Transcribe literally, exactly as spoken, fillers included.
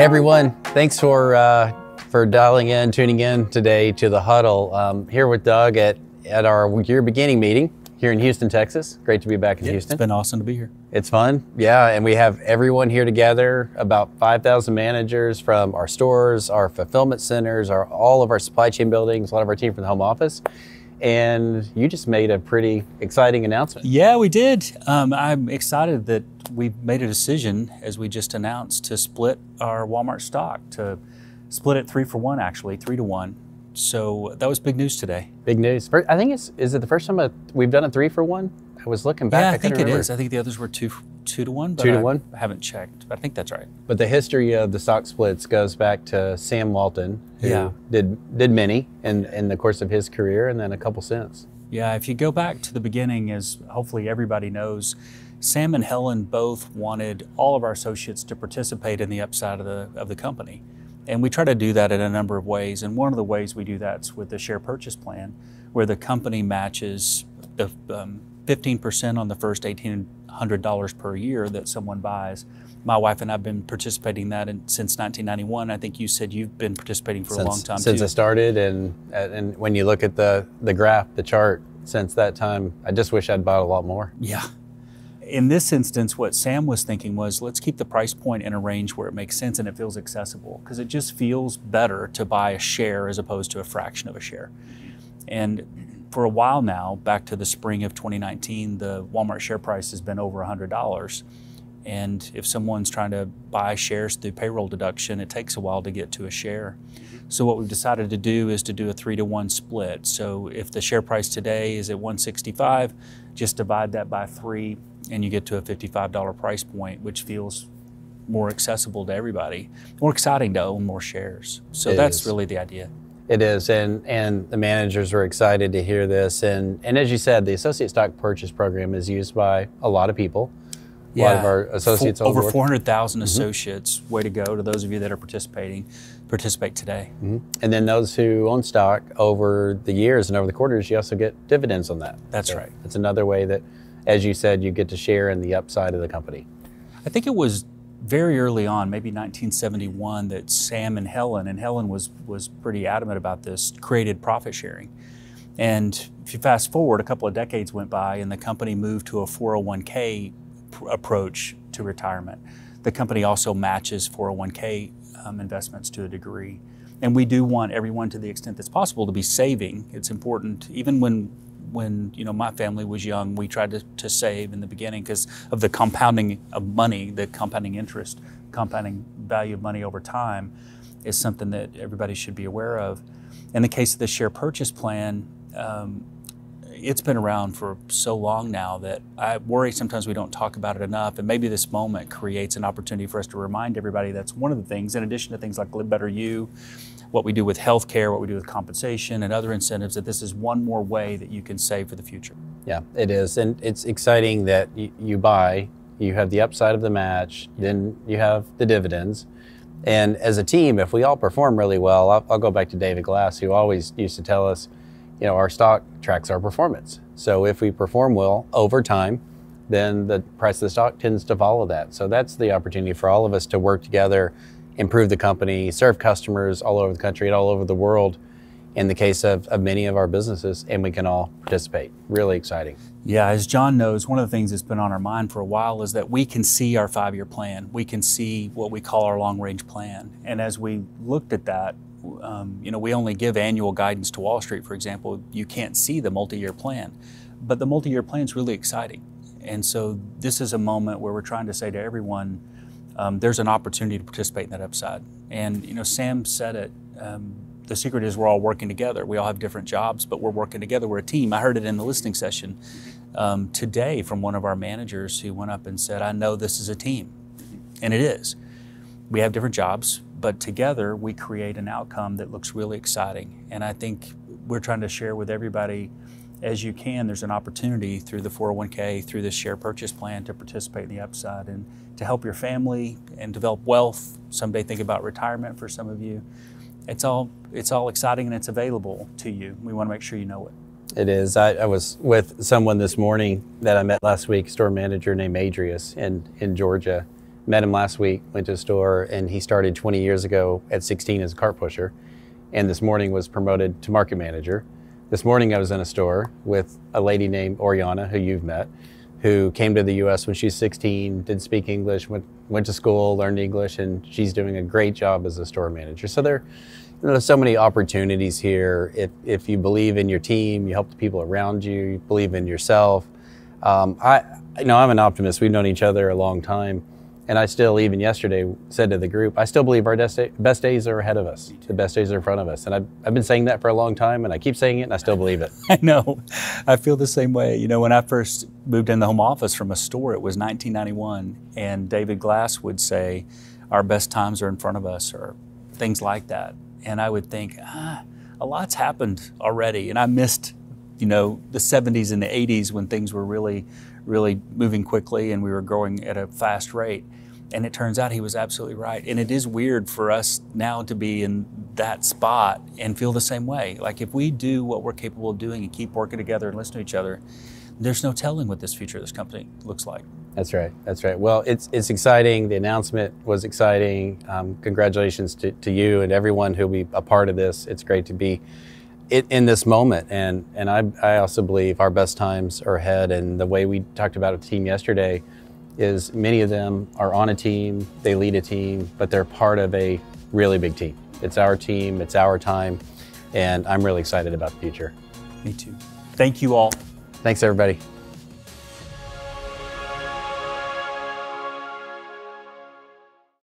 Hey everyone, thanks for uh, for dialing in, tuning in today to The Huddle. Um, here with Doug at, at our year beginning meeting here in Houston, Texas. Great to be back in yeah, Houston. It's been awesome to be here. It's fun, yeah, and we have everyone here together, about five thousand managers from our stores, our fulfillment centers, our all of our supply chain buildings, a lot of our team from the home office. And you just made a pretty exciting announcement. Yeah, we did. Um, I'm excited that we made a decision, as we just announced, to split our Walmart stock, to split it three for one, actually, three to one. So that was big news today. Big news. First, I think it's, is it the first time we've done a three for one? I was looking back. Yeah, I, I think it remember. is. I think the others were two, two to one, but two to I one? haven't checked, but I think that's right. But the history of the stock splits goes back to Sam Walton, who yeah. did, did many in, in the course of his career, and then a couple since. Yeah, if you go back to the beginning, as hopefully everybody knows, Sam and Helen both wanted all of our associates to participate in the upside of the, of the company. And we try to do that in a number of ways. And one of the ways we do that's with the share purchase plan, where the company matches the um, fifteen percent on the first eighteen hundred dollars per year that someone buys. My wife and I have been participating in that in, since nineteen ninety-one. I think you said you've been participating for since, a long time, Since too. I started, and, and when you look at the, the graph, the chart, since that time, I just wish I'd bought a lot more. Yeah. In this instance, what Sam was thinking was, let's keep the price point in a range where it makes sense and it feels accessible, because it just feels better to buy a share as opposed to a fraction of a share. And for a while now, back to the spring of twenty nineteen, the Walmart share price has been over one hundred dollars. And if someone's trying to buy shares through payroll deduction, it takes a while to get to a share. So what we've decided to do is to do a three to one split. So if the share price today is at one sixty-five, just divide that by three and you get to a fifty-five dollar price point, which feels more accessible to everybody, more exciting to own more shares. So it that's is. really the idea. It is, and, and the managers were excited to hear this. And, and as you said, the Associate Stock Purchase program is used by a lot of people. Yeah. A lot of our associates. For, over four hundred thousand associates. Mm-hmm. Way to go to those of you that are participating, participate today. Mm-hmm. And then those who own stock over the years and over the quarters, you also get dividends on that. That's so right. It's another way that, as you said, you get to share in the upside of the company. I think it was very early on, maybe nineteen seventy-one, that Sam and Helen, and Helen was, was pretty adamant about this, created profit sharing. And if you fast forward, a couple of decades went by and the company moved to a four oh one K approach to retirement. The company also matches four oh one K um, investments to a degree. And we do want everyone, to the extent that's possible, to be saving. It's important. Even when when you know my family was young, we tried to, to save in the beginning because of the compounding of money, the compounding interest, compounding value of money over time is something that everybody should be aware of. In the case of the share purchase plan, um, it's been around for so long now that I worry sometimes we don't talk about it enough. And maybe this moment creates an opportunity for us to remind everybody that's one of the things, in addition to things like Live Better You, what we do with healthcare, what we do with compensation and other incentives, that this is one more way that you can save for the future. Yeah, it is. And it's exciting that you buy, you have the upside of the match, then you have the dividends. And as a team, if we all perform really well, I'll, I'll go back to David Glass, who always used to tell us, you know, our stock tracks our performance. So if we perform well over time, then the price of the stock tends to follow that. So that's the opportunity for all of us to work together, improve the company, serve customers all over the country and all over the world in the case of, of many of our businesses, and we can all participate. Really exciting. Yeah, as John knows, one of the things that's been on our mind for a while is that we can see our five-year plan. We can see what we call our long-range plan. And as we looked at that, Um, you know, we only give annual guidance to Wall Street, for example. You can't see the multi-year plan, but the multi-year plan is really exciting. And so this is a moment where we're trying to say to everyone, um, there's an opportunity to participate in that upside. And, you know, Sam said it, um, the secret is we're all working together. We all have different jobs, but we're working together. We're a team. I heard it in the listening session um, today from one of our managers who went up and said, I know this is a team, and it is. We have different jobs, but together we create an outcome that looks really exciting. And I think we're trying to share with everybody, as you can, there's an opportunity through the four oh one K, through this share purchase plan, to participate in the upside and to help your family and develop wealth. Someday think about retirement for some of you. It's all, it's all exciting and it's available to you. We want to make sure you know it. It is. I, I was with someone this morning that I met last week, store manager named Adrius in, in Georgia. met him last week, went to a store, and he started twenty years ago at sixteen as a cart pusher, and this morning was promoted to market manager. This morning I was in a store with a lady named Oriana, who you've met, who came to the U S when she was sixteen, didn't speak English, went, went to school, learned English, and she's doing a great job as a store manager. So there, you know, there's so many opportunities here. If, if you believe in your team, you help the people around you, you believe in yourself. Um, I, you know, I'm an optimist. We've known each other a long time. And I still, even yesterday, said to the group, I still believe our best days are ahead of us. The best days are in front of us. And I've, I've been saying that for a long time, and I keep saying it, and I still believe it. I know. I feel the same way. You know, when I first moved in the home office from a store, it was nineteen ninety-one. And David Glass would say, our best times are in front of us, or things like that. And I would think, ah, a lot's happened already. And I missed, you know, the seventies and the eighties when things were really, really moving quickly and we were growing at a fast rate. And it turns out he was absolutely right. And it is weird for us now to be in that spot and feel the same way. Like if we do what we're capable of doing and keep working together and listen to each other, there's no telling what this future of this company looks like. That's right, that's right. Well, it's, it's exciting. The announcement was exciting. Um, congratulations to, to you and everyone who'll be a part of this. It's great to be It, in this moment, and and I, I also believe our best times are ahead. And the way we talked about a team yesterday is many of them are on a team, they lead a team, but they're part of a really big team. It's our team, it's our time, and I'm really excited about the future. Me too. Thank you all. Thanks everybody.